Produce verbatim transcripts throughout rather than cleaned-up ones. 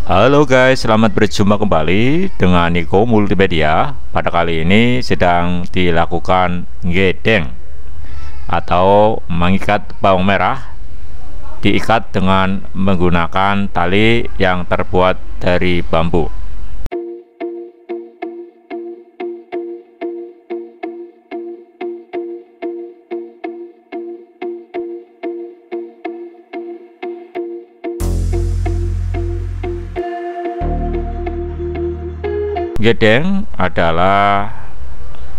Halo guys, selamat berjumpa kembali dengan Nico Multimedia. Pada kali ini sedang dilakukan ngedeng atau mengikat bawang merah, diikat dengan menggunakan tali yang terbuat dari bambu. Ngedeng adalah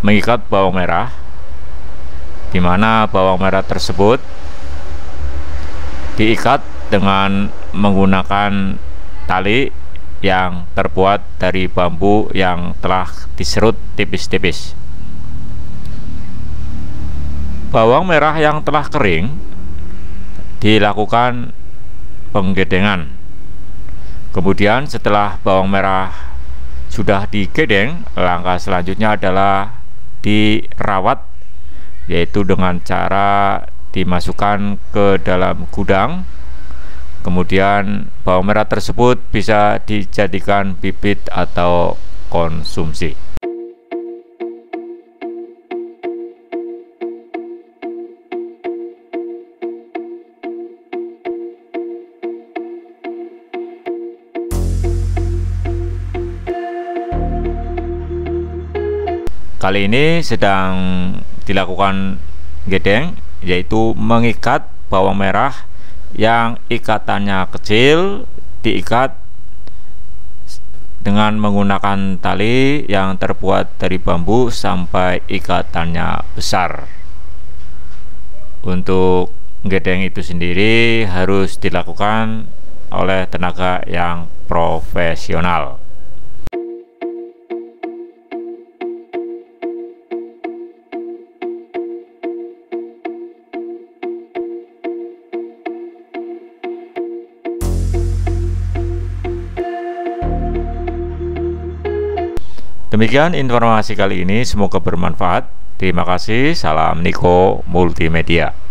mengikat bawang merah, di mana bawang merah tersebut diikat dengan menggunakan tali yang terbuat dari bambu yang telah diserut tipis-tipis. Bawang merah yang telah kering dilakukan penggedengan. Kemudian setelah bawang merah sudah digedeng, langkah selanjutnya adalah dirawat, yaitu dengan cara dimasukkan ke dalam gudang. Kemudian bawang merah tersebut bisa dijadikan bibit atau konsumsi. Kali ini sedang dilakukan ngedeng, yaitu mengikat bawang merah yang ikatannya kecil, diikat dengan menggunakan tali yang terbuat dari bambu sampai ikatannya besar. Untuk ngedeng itu sendiri harus dilakukan oleh tenaga yang profesional. Demikian informasi kali ini, semoga bermanfaat. Terima kasih, salam Nico Multimedia.